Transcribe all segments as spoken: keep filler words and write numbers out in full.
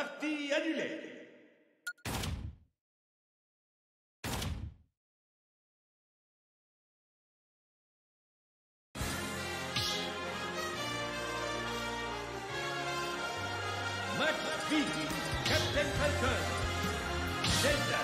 Partie annulée. Match B, Captain Falcon, Zelda.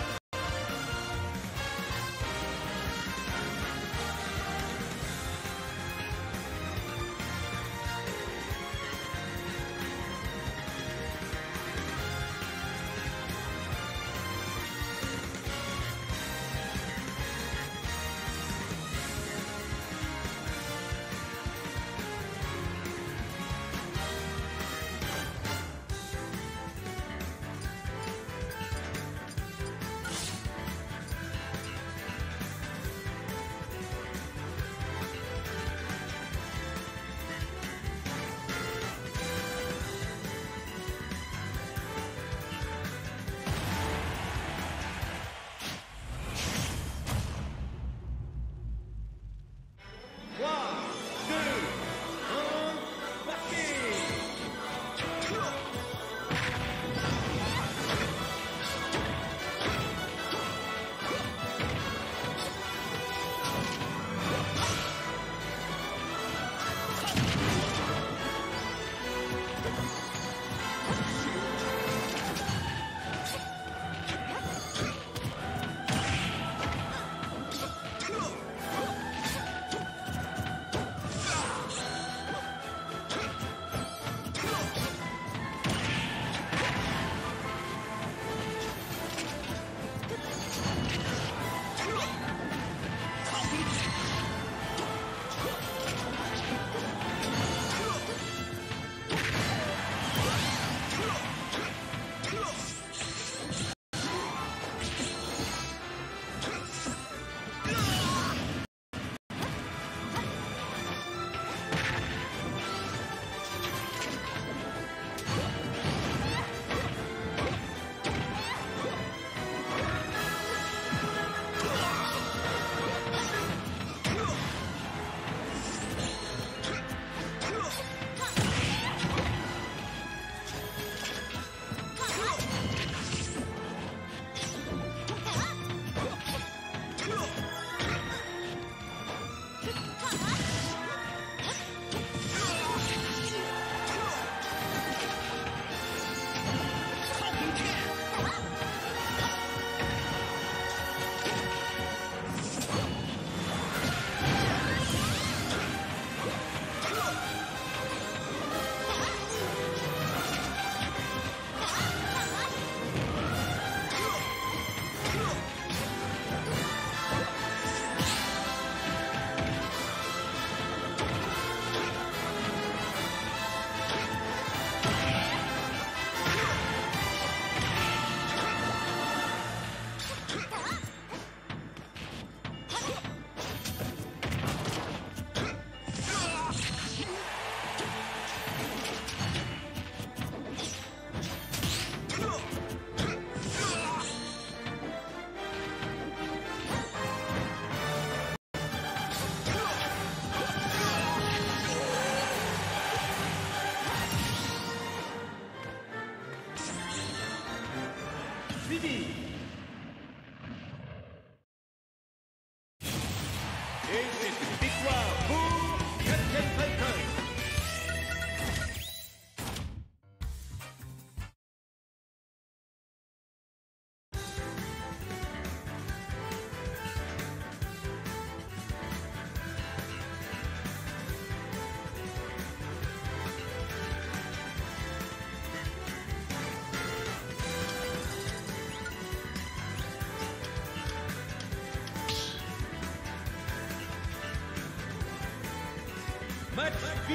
Match B.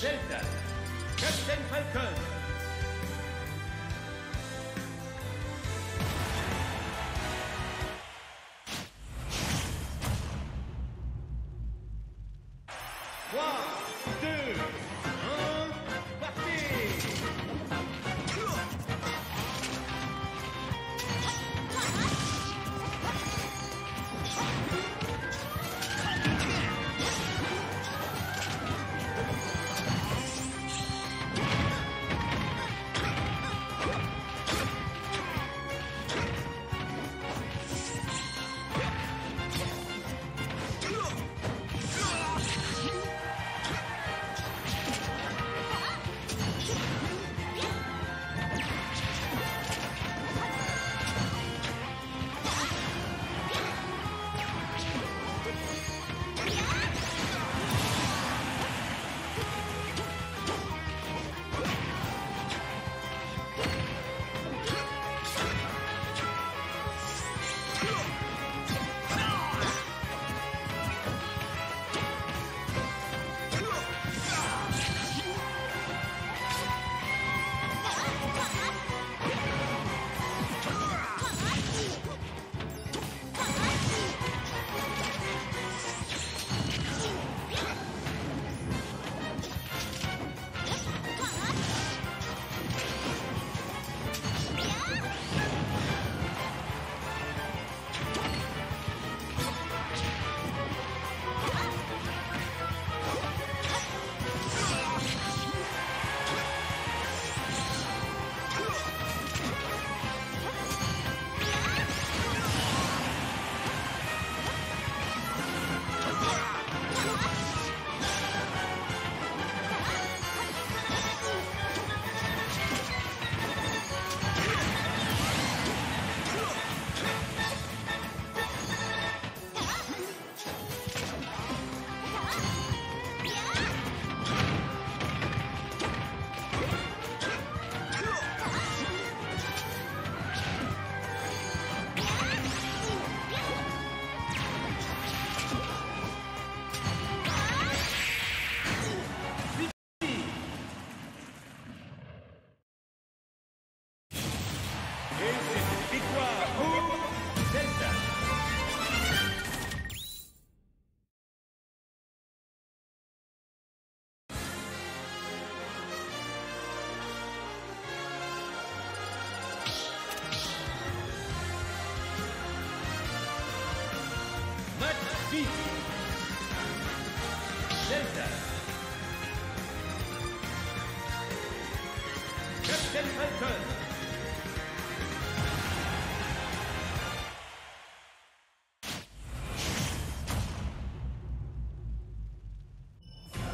Zelda, Captain Falcon. trois, deux, un, parti! compris. Zelda. Captain Falcon.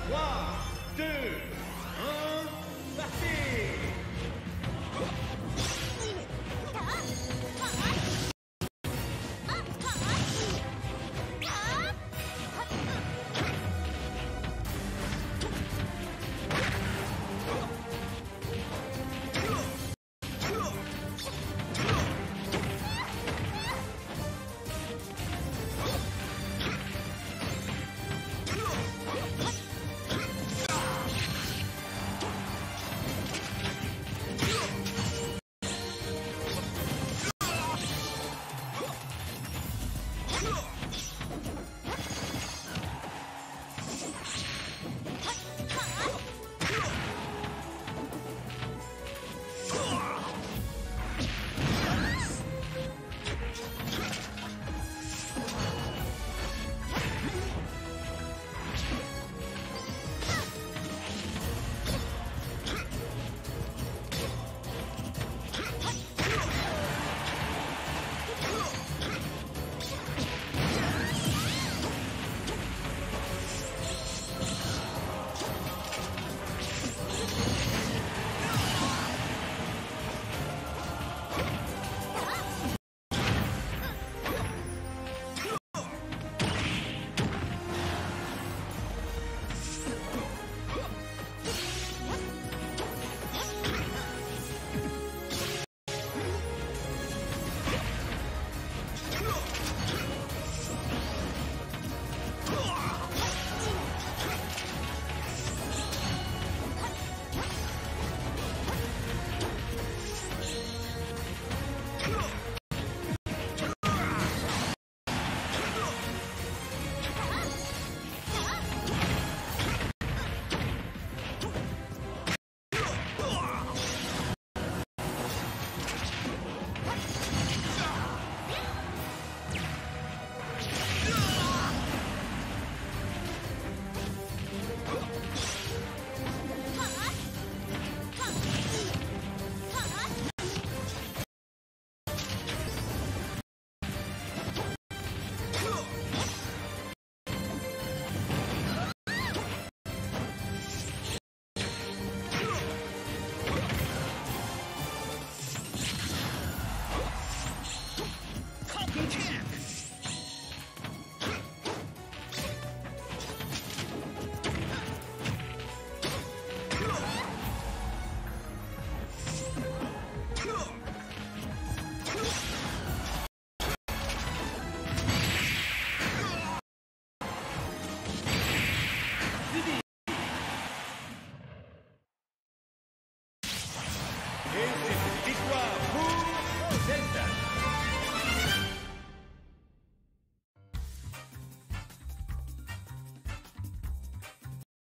trois, deux, un, partez. Et c'est une victoire pour Zelda.